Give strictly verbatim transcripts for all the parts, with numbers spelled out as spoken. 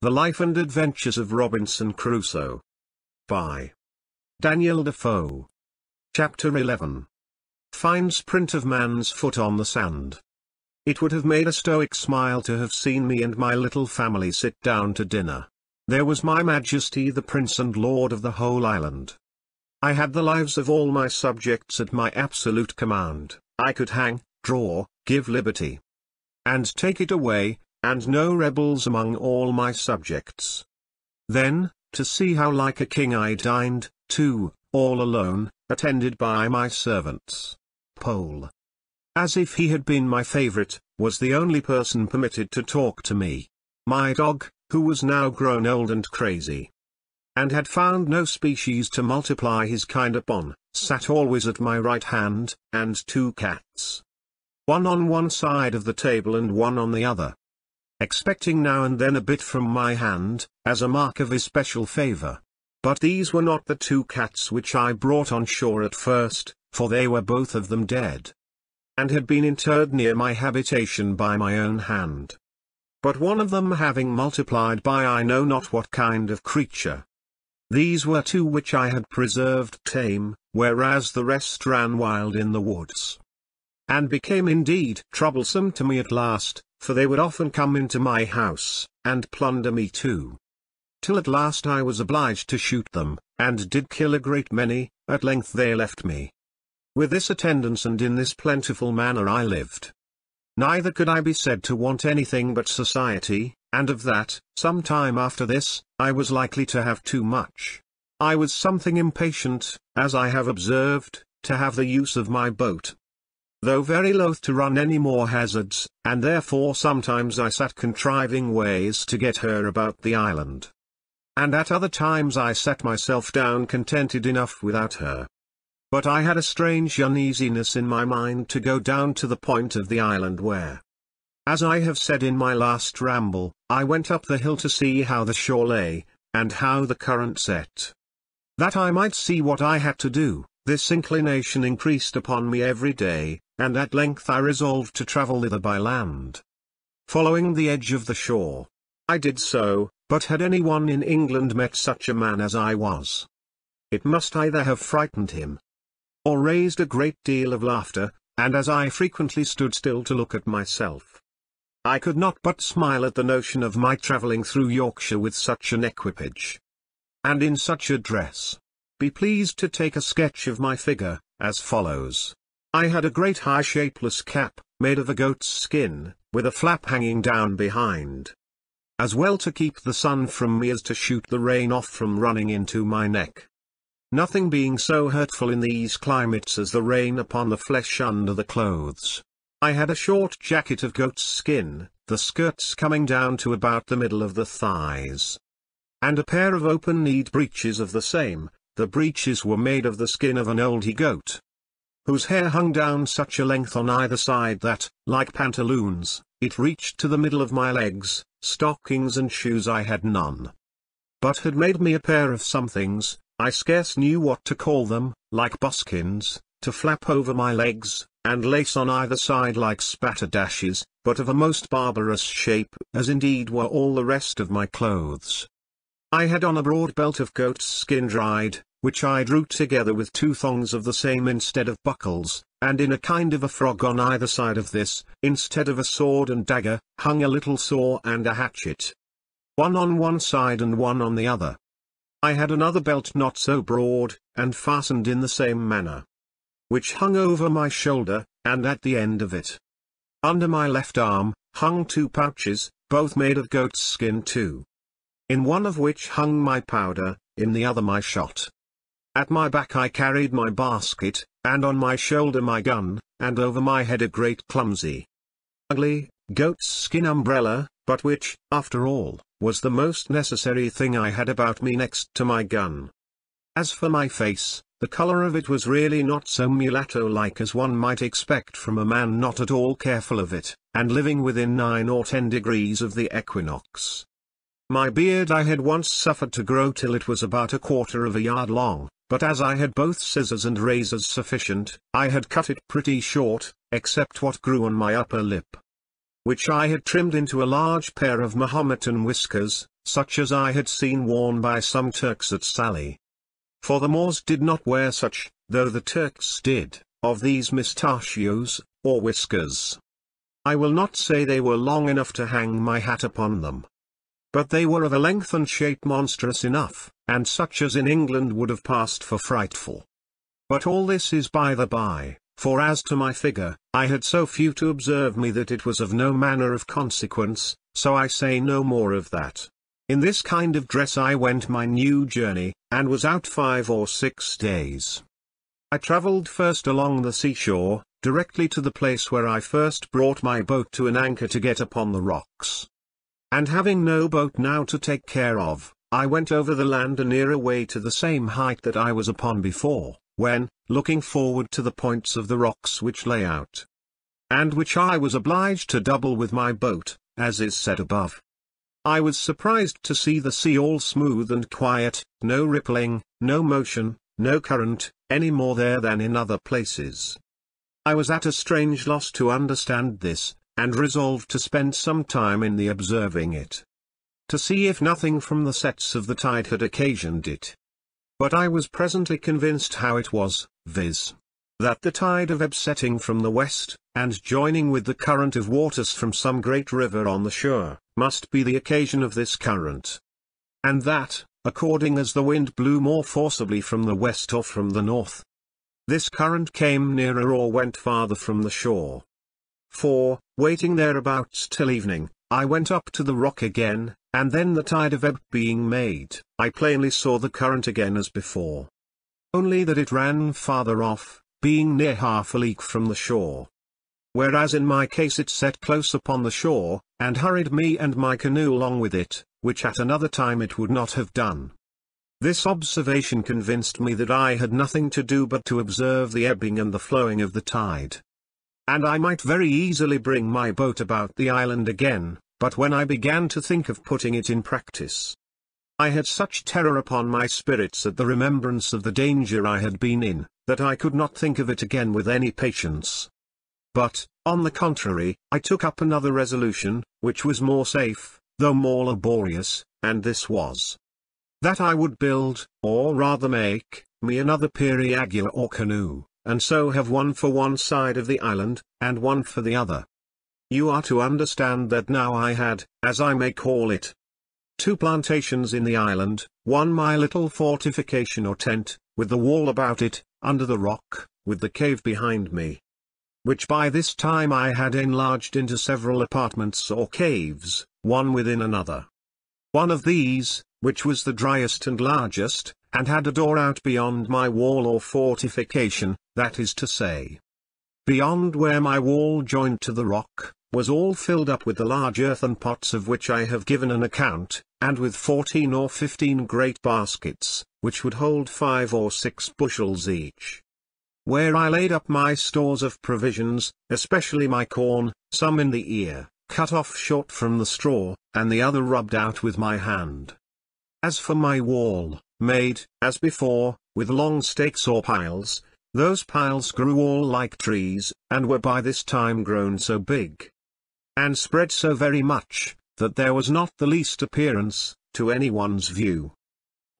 The Life and Adventures of Robinson Crusoe by Daniel Defoe. Chapter eleven. Finds print of man's foot on the sand. It would have made a stoic smile to have seen me and my little family sit down to dinner. There was my majesty the prince and lord of the whole island. I had the lives of all my subjects at my absolute command. I could hang, draw, give liberty, and take it away, and no rebels among all my subjects. Then, to see how like a king I dined, too, all alone, attended by my servants. Pole, as if he had been my favorite, was the only person permitted to talk to me. My dog, who was now grown old and crazy, and had found no species to multiply his kind upon, sat always at my right hand, and two cats, one on one side of the table and one on the other, expecting now and then a bit from my hand, as a mark of especial favor. But these were not the two cats which I brought on shore at first, for they were both of them dead, and had been interred near my habitation by my own hand. But one of them having multiplied by I know not what kind of creature. These were two which I had preserved tame, whereas the rest ran wild in the woods, and became indeed troublesome to me at last, for they would often come into my house, and plunder me too, till at last I was obliged to shoot them, and did kill a great many. At length they left me. With this attendance and in this plentiful manner I lived. Neither could I be said to want anything but society, and of that, some time after this, I was likely to have too much. I was something impatient, as I have observed, to have the use of my boat, though very loath to run any more hazards, and therefore sometimes I sat contriving ways to get her about the island, and at other times I sat myself down contented enough without her. But I had a strange uneasiness in my mind to go down to the point of the island where, as I have said in my last ramble, I went up the hill to see how the shore lay, and how the current set, that I might see what I had to do. This inclination increased upon me every day, and at length I resolved to travel thither by land, following the edge of the shore. I did so, but had any one in England met such a man as I was, it must either have frightened him, or raised a great deal of laughter, and as I frequently stood still to look at myself, I could not but smile at the notion of my travelling through Yorkshire with such an equipage, and in such a dress. Be pleased to take a sketch of my figure, as follows. I had a great high shapeless cap, made of a goat's skin, with a flap hanging down behind, as well to keep the sun from me as to shoot the rain off from running into my neck, nothing being so hurtful in these climates as the rain upon the flesh under the clothes. I had a short jacket of goat's skin, the skirts coming down to about the middle of the thighs, and a pair of open-kneed breeches of the same. The breeches were made of the skin of an old he-goat, whose hair hung down such a length on either side that, like pantaloons, it reached to the middle of my legs. Stockings and shoes I had none, but had made me a pair of somethings, I scarce knew what to call them, like buskins, to flap over my legs, and lace on either side like spatterdashes, but of a most barbarous shape, as indeed were all the rest of my clothes. I had on a broad belt of goat's skin dried, which I drew together with two thongs of the same instead of buckles, and in a kind of a frog on either side of this, instead of a sword and dagger, hung a little saw and a hatchet, one on one side and one on the other. I had another belt not so broad, and fastened in the same manner, which hung over my shoulder, and at the end of it, under my left arm, hung two pouches, both made of goat's skin too, in one of which hung my powder, in the other my shot. At my back I carried my basket, and on my shoulder my gun, and over my head a great clumsy, ugly, goat's skin umbrella, but which, after all, was the most necessary thing I had about me next to my gun. As for my face, the color of it was really not so mulatto-like as one might expect from a man not at all careful of it, and living within nine or ten degrees of the equinox. My beard I had once suffered to grow till it was about a quarter of a yard long, but as I had both scissors and razors sufficient, I had cut it pretty short, except what grew on my upper lip, which I had trimmed into a large pair of Mahometan whiskers, such as I had seen worn by some Turks at Sally. For the Moors did not wear such, though the Turks did, of these mustachios, or whiskers. I will not say they were long enough to hang my hat upon them. But they were of a length and shape monstrous enough, and such as in England would have passed for frightful. But all this is by the by, for as to my figure, I had so few to observe me that it was of no manner of consequence, so I say no more of that. In this kind of dress I went my new journey, and was out five or six days. I travelled first along the seashore, directly to the place where I first brought my boat to an anchor to get upon the rocks. And having no boat now to take care of, I went over the land a nearer way to the same height that I was upon before, when, looking forward to the points of the rocks which lay out, and which I was obliged to double with my boat, as is said above, I was surprised to see the sea all smooth and quiet, no rippling, no motion, no current, any more there than in other places. I was at a strange loss to understand this, and resolved to spend some time in the observing it, to see if nothing from the sets of the tide had occasioned it. But I was presently convinced how it was, viz., that the tide of ebb setting from the west, and joining with the current of waters from some great river on the shore, must be the occasion of this current. And that, according as the wind blew more forcibly from the west or from the north, this current came nearer or went farther from the shore. For, waiting thereabouts till evening, I went up to the rock again, and then the tide of ebb being made, I plainly saw the current again as before. Only that it ran farther off, being near half a league from the shore. Whereas in my case it set close upon the shore, and hurried me and my canoe along with it, which at another time it would not have done. This observation convinced me that I had nothing to do but to observe the ebbing and the flowing of the tide. And I might very easily bring my boat about the island again, but when I began to think of putting it in practice, I had such terror upon my spirits at the remembrance of the danger I had been in, that I could not think of it again with any patience. But, on the contrary, I took up another resolution, which was more safe, though more laborious, and this was, that I would build, or rather make, me another periagua or canoe, and so have one for one side of the island, and one for the other. You are to understand that now I had, as I may call it, two plantations in the island, one my little fortification or tent, with the wall about it, under the rock, with the cave behind me, which by this time I had enlarged into several apartments or caves, one within another. One of these, which was the driest and largest, and had a door out beyond my wall or fortification, that is to say, beyond where my wall joined to the rock, was all filled up with the large earthen pots of which I have given an account, and with fourteen or fifteen great baskets, which would hold five or six bushels each, where I laid up my stores of provisions, especially my corn, some in the ear, cut off short from the straw, and the other rubbed out with my hand. As for my wall, made, as before, with long stakes or piles, those piles grew all like trees, and were by this time grown so big, and spread so very much, that there was not the least appearance, to any one's view,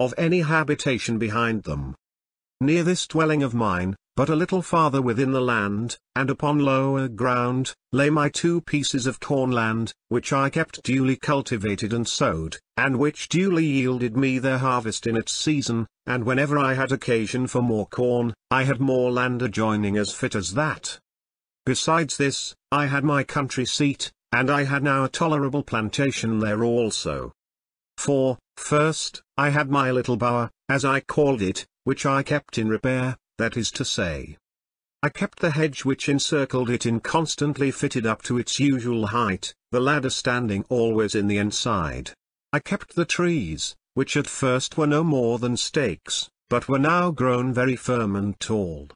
of any habitation behind them. Near this dwelling of mine, but a little farther within the land, and upon lower ground, lay my two pieces of cornland, which I kept duly cultivated and sowed, and which duly yielded me their harvest in its season, and whenever I had occasion for more corn, I had more land adjoining as fit as that. Besides this, I had my country seat, and I had now a tolerable plantation there also. For, first, I had my little bower, as I called it, which I kept in repair, that is to say, I kept the hedge which encircled it in constantly fitted up to its usual height, the ladder standing always in the inside. I kept the trees, which at first were no more than stakes, but were now grown very firm and tall,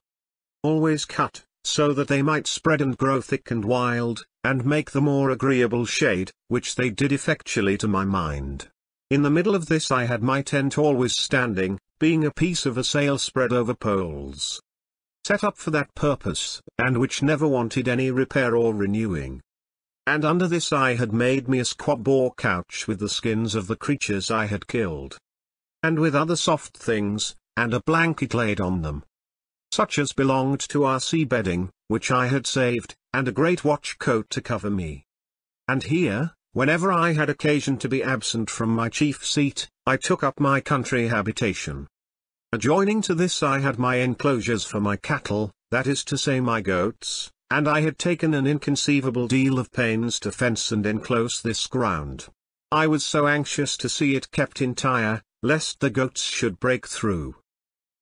always cut, so that they might spread and grow thick and wild, and make the more agreeable shade, which they did effectually to my mind. In the middle of this I had my tent always standing, being a piece of a sail spread over poles, set up for that purpose, and which never wanted any repair or renewing. and under this I had made me a squab or couch with the skins of the creatures I had killed, and with other soft things, and a blanket laid on them, such as belonged to our sea-bedding, which I had saved, and a great watch-coat to cover me. And here, whenever I had occasion to be absent from my chief seat, I took up my country habitation. Adjoining to this I had my enclosures for my cattle, that is to say my goats, and I had taken an inconceivable deal of pains to fence and enclose this ground. I was so anxious to see it kept entire, lest the goats should break through,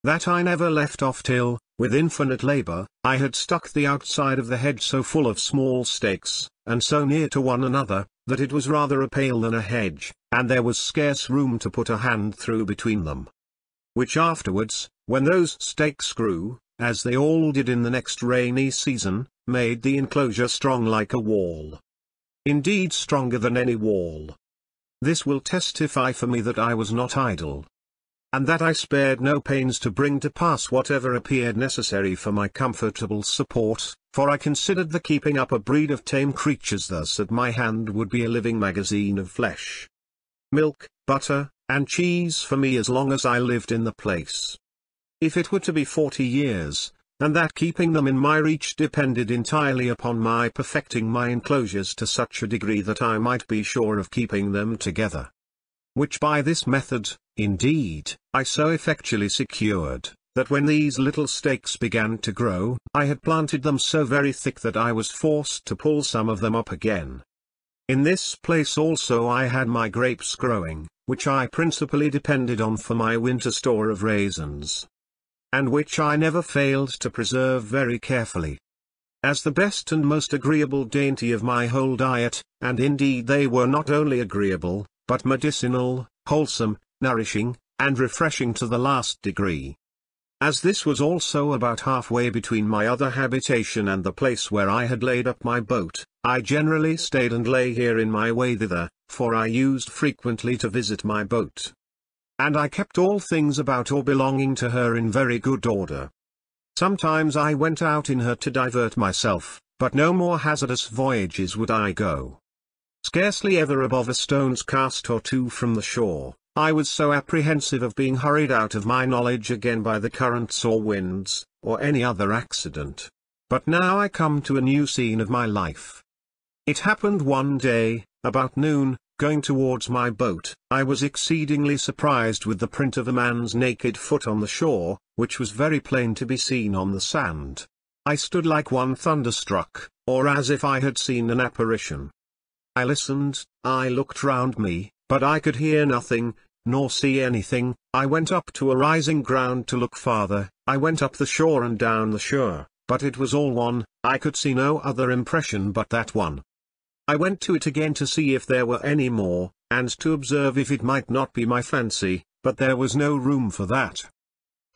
that I never left off till, with infinite labour, I had stuck the outside of the hedge so full of small stakes, and so near to one another, that it was rather a pale than a hedge, and there was scarce room to put a hand through between them. Which afterwards, when those stakes grew, as they all did in the next rainy season, made the enclosure strong like a wall. Indeed stronger than any wall. This will testify for me that I was not idle, and that I spared no pains to bring to pass whatever appeared necessary for my comfortable support, for I considered the keeping up a breed of tame creatures thus at my hand would be a living magazine of flesh, milk, butter, and cheese for me as long as I lived in the place. If it were to be forty years, and that keeping them in my reach depended entirely upon my perfecting my enclosures to such a degree that I might be sure of keeping them together. Which by this method, indeed, I so effectually secured, that when these little stakes began to grow, I had planted them so very thick that I was forced to pull some of them up again. In this place also I had my grapes growing, which I principally depended on for my winter store of raisins, and which I never failed to preserve very carefully, as the best and most agreeable dainty of my whole diet, and indeed they were not only agreeable, but medicinal, wholesome, nourishing, and refreshing to the last degree. As this was also about halfway between my other habitation and the place where I had laid up my boat, I generally stayed and lay here in my way thither, for I used frequently to visit my boat. And I kept all things about or belonging to her in very good order. Sometimes I went out in her to divert myself, but no more hazardous voyages would I go. Scarcely ever above a stone's cast or two from the shore, I was so apprehensive of being hurried out of my knowledge again by the currents or winds, or any other accident. But now I come to a new scene of my life. It happened one day, about noon, going towards my boat, I was exceedingly surprised with the print of a man's naked foot on the shore, which was very plain to be seen on the sand. I stood like one thunderstruck, or as if I had seen an apparition. I listened, I looked round me, but I could hear nothing, nor see anything. I went up to a rising ground to look farther, I went up the shore and down the shore, but it was all one, I could see no other impression but that one. I went to it again to see if there were any more, and to observe if it might not be my fancy, but there was no room for that.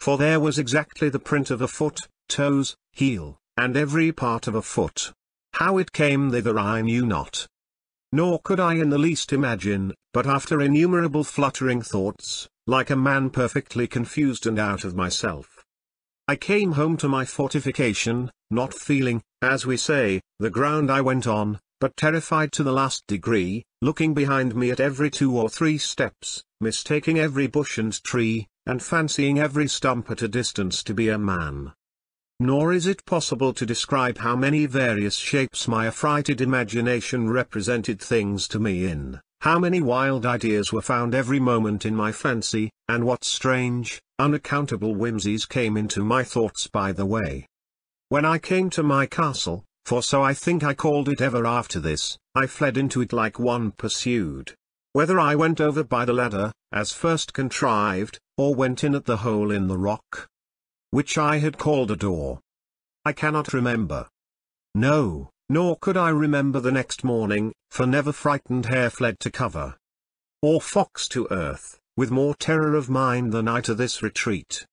For there was exactly the print of a foot, toes, heel, and every part of a foot. How it came thither I knew not, nor could I in the least imagine, but after innumerable fluttering thoughts, like a man perfectly confused and out of myself, I came home to my fortification, not feeling, as we say, the ground I went on, but terrified to the last degree, looking behind me at every two or three steps, mistaking every bush and tree, and fancying every stump at a distance to be a man. Nor is it possible to describe how many various shapes my affrighted imagination represented things to me in, how many wild ideas were found every moment in my fancy, and what strange, unaccountable whimsies came into my thoughts by the way. When I came to my castle, for so I think I called it ever after this, I fled into it like one pursued. Whether I went over by the ladder, as first contrived, or went in at the hole in the rock, which I had called a door, I cannot remember. No, nor could I remember the next morning, for never frightened hare fled to cover, or fox to earth, with more terror of mind than I to this retreat.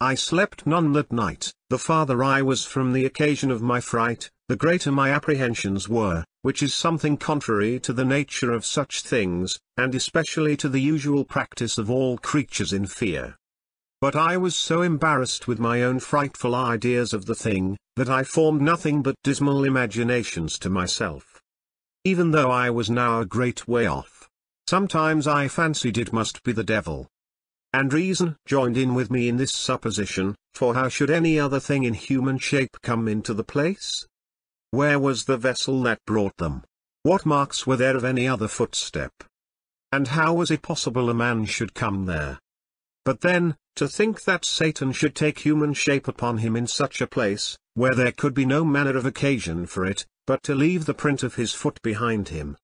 I slept none that night. The farther I was from the occasion of my fright, the greater my apprehensions were, which is something contrary to the nature of such things, and especially to the usual practice of all creatures in fear. But I was so embarrassed with my own frightful ideas of the thing, that I formed nothing but dismal imaginations to myself. even though I was now a great way off. Sometimes I fancied it must be the devil. And reason joined in with me in this supposition, for how should any other thing in human shape come into the place? Where was the vessel that brought them? What marks were there of any other footstep? And how was it possible a man should come there? But then, to think that Satan should take human shape upon him in such a place, where there could be no manner of occasion for it, but to leave the print of his foot behind him.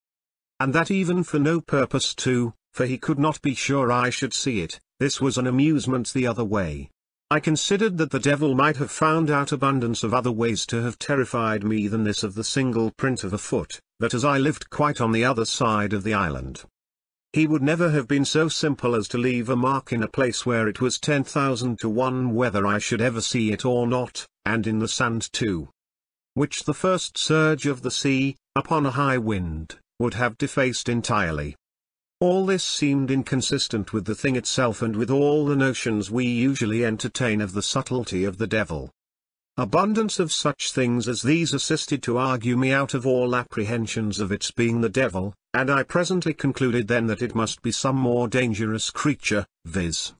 And that even for no purpose too, for he could not be sure I should see it, this was an amusement the other way. I considered that the devil might have found out abundance of other ways to have terrified me than this of the single print of a foot, that as I lived quite on the other side of the island, he would never have been so simple as to leave a mark in a place where it was ten thousand to one whether I should ever see it or not, and in the sand too, which the first surge of the sea, upon a high wind, would have defaced entirely. All this seemed inconsistent with the thing itself and with all the notions we usually entertain of the subtlety of the devil. Abundance of such things as these assisted to argue me out of all apprehensions of its being the devil, and I presently concluded then that it must be some more dangerous creature, viz.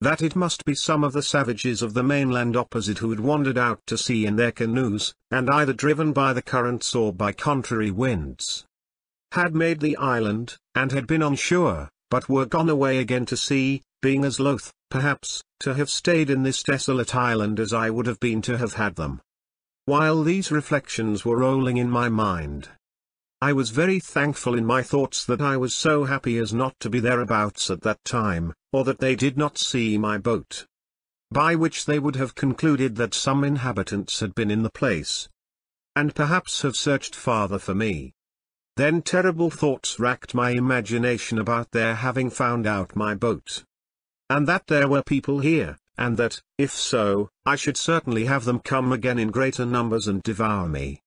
that it must be some of the savages of the mainland opposite who had wandered out to sea in their canoes, and either driven by the currents or by contrary winds, had made the island, and had been on shore, but were gone away again to sea, being as loath, perhaps, to have stayed in this desolate island as I would have been to have had them. While these reflections were rolling in my mind, I was very thankful in my thoughts that I was so happy as not to be thereabouts at that time, or that they did not see my boat, by which they would have concluded that some inhabitants had been in the place, and perhaps have searched farther for me. Then terrible thoughts racked my imagination about their having found out my boat, and that there were people here, and that, if so, I should certainly have them come again in greater numbers and devour me.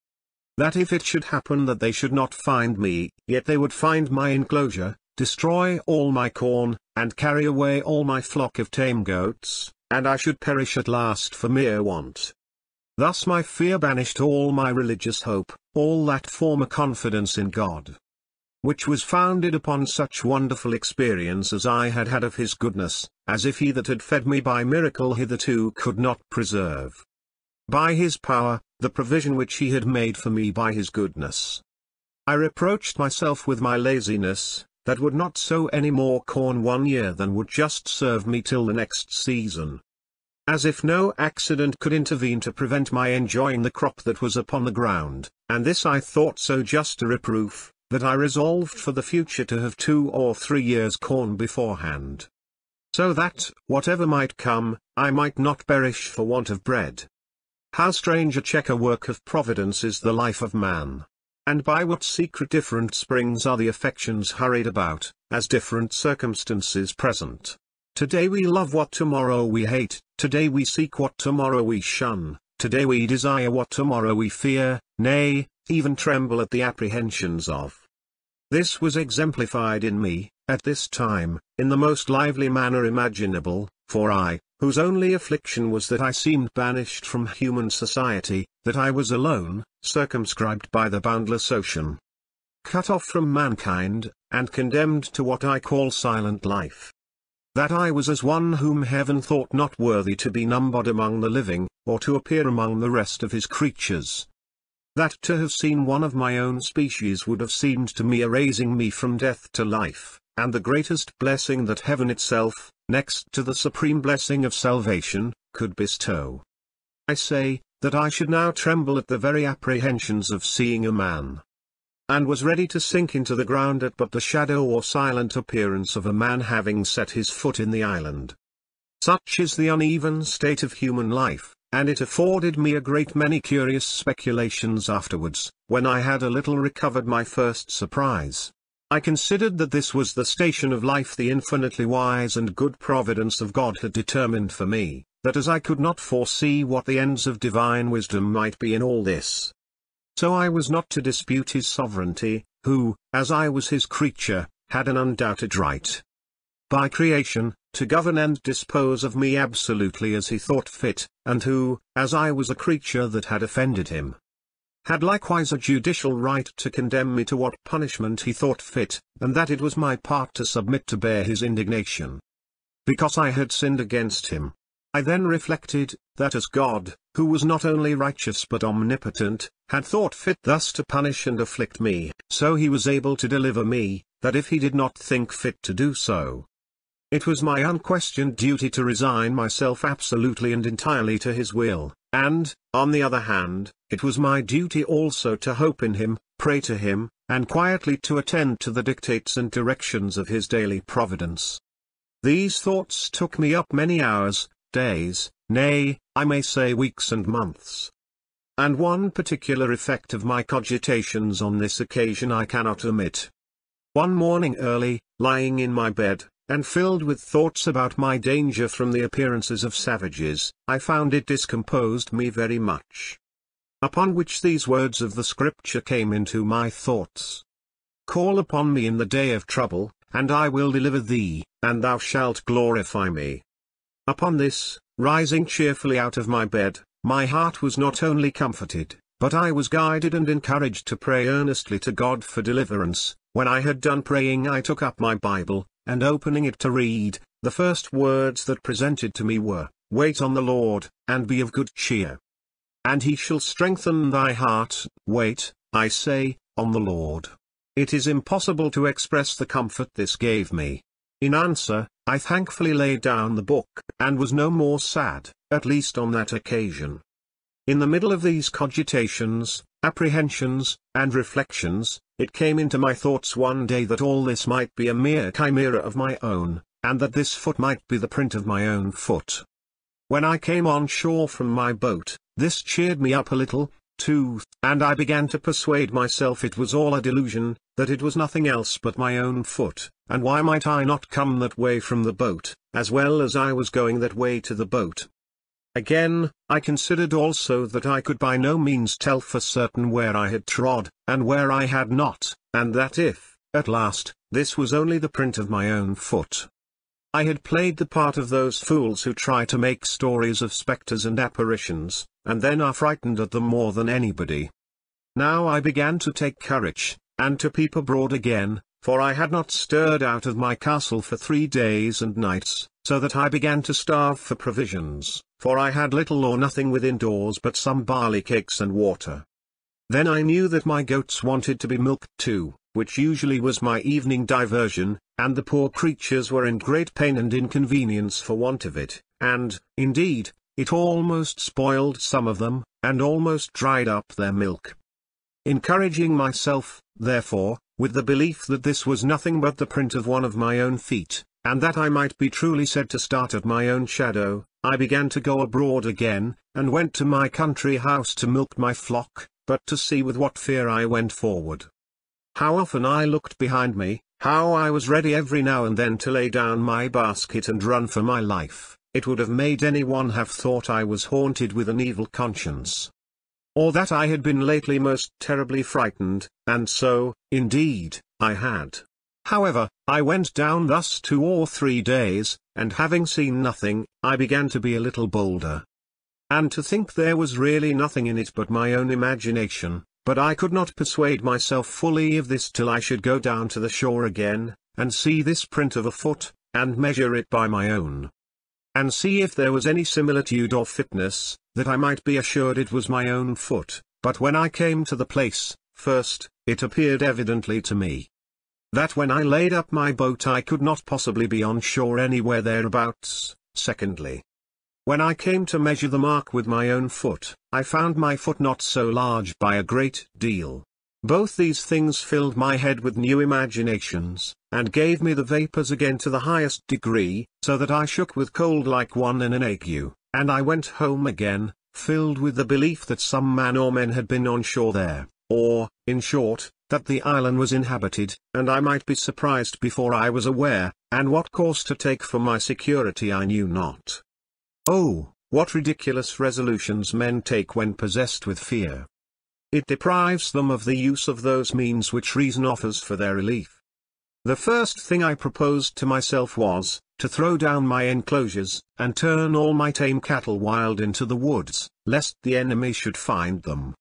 That if it should happen that they should not find me, yet they would find my enclosure, destroy all my corn, and carry away all my flock of tame goats, and I should perish at last for mere want. Thus my fear banished all my religious hope, all that former confidence in God, which was founded upon such wonderful experience as I had had of his goodness, as if he that had fed me by miracle hitherto could not preserve, by his power, the provision which he had made for me by his goodness. I reproached myself with my laziness, that would not sow any more corn one year than would just serve me till the next season, as if no accident could intervene to prevent my enjoying the crop that was upon the ground, and this I thought so just a reproof, that I resolved for the future to have two or three years' corn beforehand, so that, whatever might come, I might not perish for want of bread. How strange a checker work of providence is the life of man! And by what secret different springs are the affections hurried about, as different circumstances present! Today we love what tomorrow we hate, today we seek what tomorrow we shun, today we desire what tomorrow we fear, nay, even tremble at the apprehensions of. This was exemplified in me, at this time, in the most lively manner imaginable, for I, whose only affliction was that I seemed banished from human society, that I was alone, circumscribed by the boundless ocean, cut off from mankind, and condemned to what I call silent life, that I was as one whom heaven thought not worthy to be numbered among the living, or to appear among the rest of his creatures, that to have seen one of my own species would have seemed to me a raising me from death to life, and the greatest blessing that heaven itself, next to the supreme blessing of salvation, could bestow. I say, that I should now tremble at the very apprehensions of seeing a man, and was ready to sink into the ground at but the shadow or silent appearance of a man having set his foot in the island. Such is the uneven state of human life, and it afforded me a great many curious speculations afterwards, when I had a little recovered my first surprise. I considered that this was the station of life the infinitely wise and good providence of God had determined for me, that as I could not foresee what the ends of divine wisdom might be in all this, so I was not to dispute his sovereignty, who, as I was his creature, had an undoubted right, by creation, to govern and dispose of me absolutely as he thought fit, and who, as I was a creature that had offended him, had likewise a judicial right to condemn me to what punishment he thought fit, and that it was my part to submit to bear his indignation, because I had sinned against him. I then reflected, that as God, who was not only righteous but omnipotent, had thought fit thus to punish and afflict me, so he was able to deliver me, that if he did not think fit to do so, it was my unquestioned duty to resign myself absolutely and entirely to his will, and, on the other hand, it was my duty also to hope in him, pray to him, and quietly to attend to the dictates and directions of his daily providence. These thoughts took me up many hours, days, nay, I may say weeks and months. And one particular effect of my cogitations on this occasion I cannot omit. One morning early, lying in my bed, and filled with thoughts about my danger from the appearances of savages, I found it discomposed me very much. Upon which these words of the Scripture came into my thoughts. Call upon me in the day of trouble, and I will deliver thee, and thou shalt glorify me. Upon this, rising cheerfully out of my bed, my heart was not only comforted, but I was guided and encouraged to pray earnestly to God for deliverance. When I had done praying, I took up my Bible, and opening it to read, the first words that presented to me were, "Wait on the Lord, and be of good cheer. And he shall strengthen thy heart." Wait, I say, on the Lord. It is impossible to express the comfort this gave me. In answer, I thankfully laid down the book, and was no more sad, at least on that occasion. In the middle of these cogitations, apprehensions, and reflections, it came into my thoughts one day that all this might be a mere chimera of my own, and that this foot might be the print of my own foot. When I came on shore from my boat, this cheered me up a little, too, and I began to persuade myself it was all a delusion, that it was nothing else but my own foot, and why might I not come that way from the boat, as well as I was going that way to the boat? Again, I considered also that I could by no means tell for certain where I had trod, and where I had not, and that if, at last, this was only the print of my own foot, I had played the part of those fools who try to make stories of spectres and apparitions, and then are frightened at them more than anybody. Now I began to take courage, and to peep abroad again, for I had not stirred out of my castle for three days and nights, so that I began to starve for provisions, for I had little or nothing within doors but some barley cakes and water. Then I knew that my goats wanted to be milked too, which usually was my evening diversion, and the poor creatures were in great pain and inconvenience for want of it, and, indeed, it almost spoiled some of them, and almost dried up their milk. Encouraging myself, therefore, with the belief that this was nothing but the print of one of my own feet, and that I might be truly said to start at my own shadow, I began to go abroad again, and went to my country house to milk my flock, but to see with what fear I went forward. How often I looked behind me, how I was ready every now and then to lay down my basket and run for my life, it would have made any one have thought I was haunted with an evil conscience, or that I had been lately most terribly frightened, and so, indeed, I had. However, I went down thus two or three days, and having seen nothing, I began to be a little bolder, and to think there was really nothing in it but my own imagination, but I could not persuade myself fully of this till I should go down to the shore again, and see this print of a foot, and measure it by my own, and see if there was any similitude or fitness, that I might be assured it was my own foot. But when I came to the place, first, it appeared evidently to me, that when I laid up my boat I could not possibly be on shore anywhere thereabouts. Secondly, when I came to measure the mark with my own foot, I found my foot not so large by a great deal. Both these things filled my head with new imaginations, and gave me the vapours again to the highest degree, so that I shook with cold like one in an ague, and I went home again, filled with the belief that some man or men had been on shore there, or, in short, that the island was inhabited, and I might be surprised before I was aware, and what course to take for my security I knew not. Oh, what ridiculous resolutions men take when possessed with fear! It deprives them of the use of those means which reason offers for their relief. The first thing I proposed to myself was, to throw down my enclosures, and turn all my tame cattle wild into the woods, lest the enemy should find them.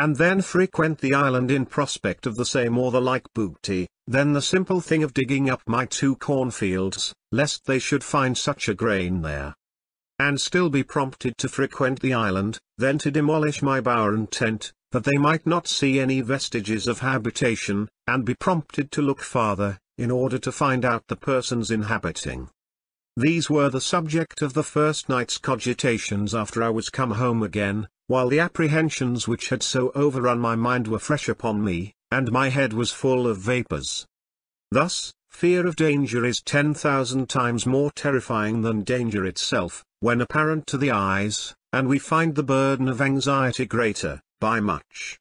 and then frequent the island in prospect of the same or the like booty, then the simple thing of digging up my two cornfields, lest they should find such a grain there, and still be prompted to frequent the island, then to demolish my bower and tent, that they might not see any vestiges of habitation, and be prompted to look farther, in order to find out the persons inhabiting. These were the subject of the first night's cogitations after I was come home again, while the apprehensions which had so overrun my mind were fresh upon me, and my head was full of vapours. Thus, fear of danger is ten thousand times more terrifying than danger itself, when apparent to the eyes, and we find the burden of anxiety greater, by much,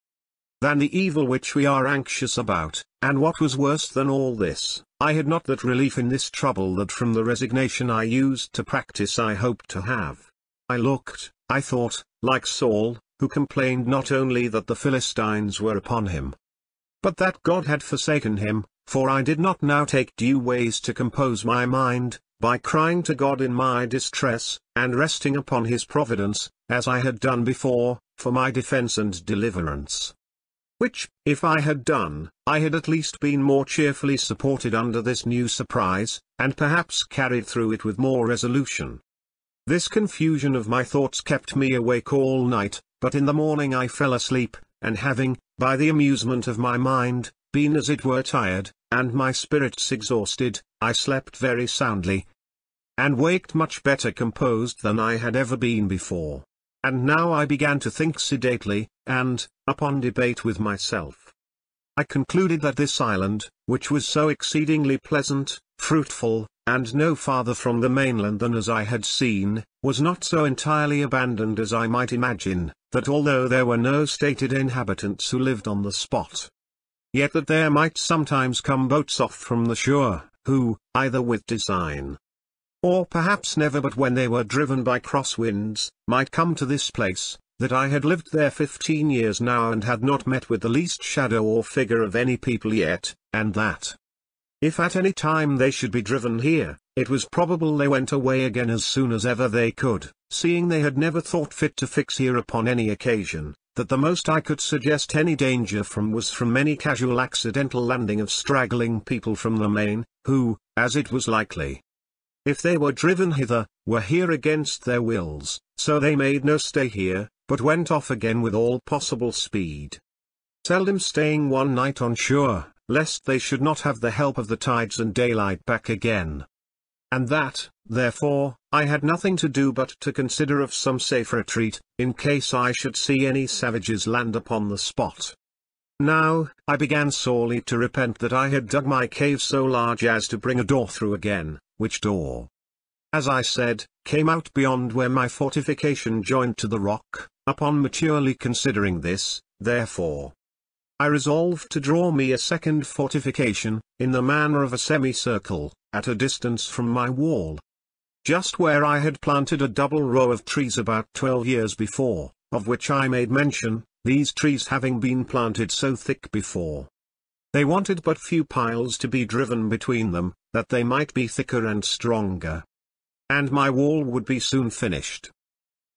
than the evil which we are anxious about, and what was worse than all this, I had not that relief in this trouble that from the resignation I used to practice I hoped to have. I looked, I thought, like Saul, who complained not only that the Philistines were upon him, but that God had forsaken him, for I did not now take due ways to compose my mind, by crying to God in my distress, and resting upon his providence, as I had done before, for my defence and deliverance. Which, if I had done, I had at least been more cheerfully supported under this new surprise, and perhaps carried through it with more resolution. This confusion of my thoughts kept me awake all night, but in the morning I fell asleep, and having, by the amusement of my mind, been as it were tired, and my spirits exhausted, I slept very soundly, and waked much better composed than I had ever been before. And now I began to think sedately, and, upon debate with myself, I concluded that this island, which was so exceedingly pleasant, fruitful, and no farther from the mainland than as I had seen, was not so entirely abandoned as I might imagine, that although there were no stated inhabitants who lived on the spot, yet that there might sometimes come boats off from the shore, who, either with design, or perhaps never but when they were driven by crosswinds, might come to this place, that I had lived there fifteen years now and had not met with the least shadow or figure of any people yet, and that, if at any time they should be driven here, it was probable they went away again as soon as ever they could, seeing they had never thought fit to fix here upon any occasion, that the most I could suggest any danger from was from any casual accidental landing of straggling people from the main, who, as it was likely, if they were driven hither, were here against their wills, so they made no stay here, but went off again with all possible speed, seldom staying one night on shore, lest they should not have the help of the tides and daylight back again. And that, therefore, I had nothing to do but to consider of some safe retreat, in case I should see any savages land upon the spot. Now, I began sorely to repent that I had dug my cave so large as to bring a door through again, which door, as I said, came out beyond where my fortification joined to the rock. Upon maturely considering this, therefore, I resolved to draw me a second fortification, in the manner of a semicircle, at a distance from my wall, just where I had planted a double row of trees about twelve years before, of which I made mention, these trees having been planted so thick before, they wanted but few piles to be driven between them, that they might be thicker and stronger, and my wall would be soon finished.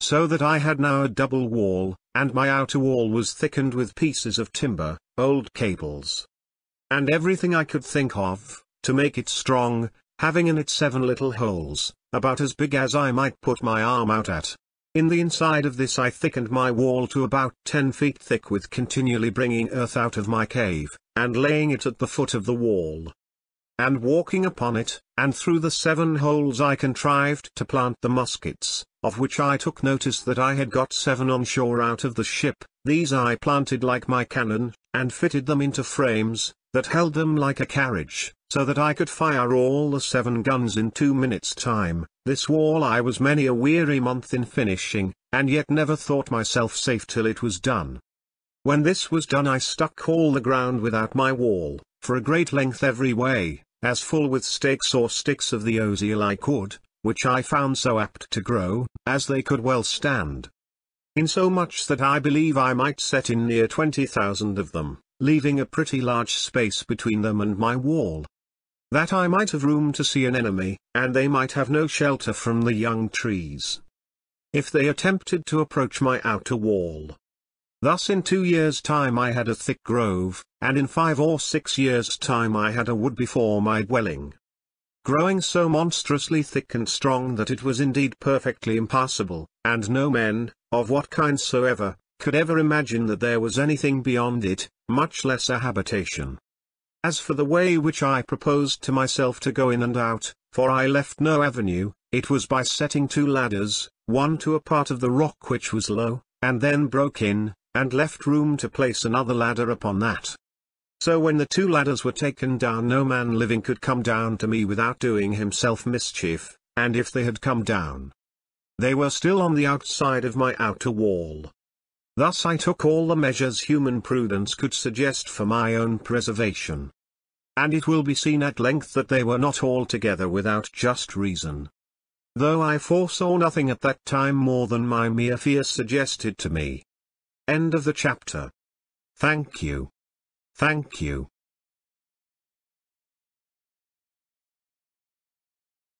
So that I had now a double wall, and my outer wall was thickened with pieces of timber, old cables, and everything I could think of, to make it strong, having in it seven little holes, about as big as I might put my arm out at. In the inside of this I thickened my wall to about ten feet thick with continually bringing earth out of my cave, and laying it at the foot of the wall, and walking upon it, and through the seven holes I contrived to plant the muskets, of which I took notice that I had got seven on shore out of the ship. These I planted like my cannon, and fitted them into frames, that held them like a carriage, so that I could fire all the seven guns in two minutes' time. This wall I was many a weary month in finishing, and yet never thought myself safe till it was done. When this was done I stuck all the ground without my wall, for a great length every way, as full with stakes or sticks of the osier I could, which I found so apt to grow, as they could well stand, insomuch that I believe I might set in near twenty thousand of them, leaving a pretty large space between them and my wall, that I might have room to see an enemy, and they might have no shelter from the young trees, if they attempted to approach my outer wall. Thus in two years' time I had a thick grove, and in five or six years' time I had a wood before my dwelling, growing so monstrously thick and strong that it was indeed perfectly impossible, and no men, of what kind soever, could ever imagine that there was anything beyond it, much less a habitation. As for the way which I proposed to myself to go in and out, for I left no avenue, it was by setting two ladders, one to a part of the rock which was low, and then broke in, and left room to place another ladder upon that. So when the two ladders were taken down, no man living could come down to me without doing himself mischief, and if they had come down, they were still on the outside of my outer wall. Thus I took all the measures human prudence could suggest for my own preservation. And it will be seen at length that they were not altogether without just reason. Though I foresaw nothing at that time more than my mere fear suggested to me. End of the chapter. Thank you. Thank you.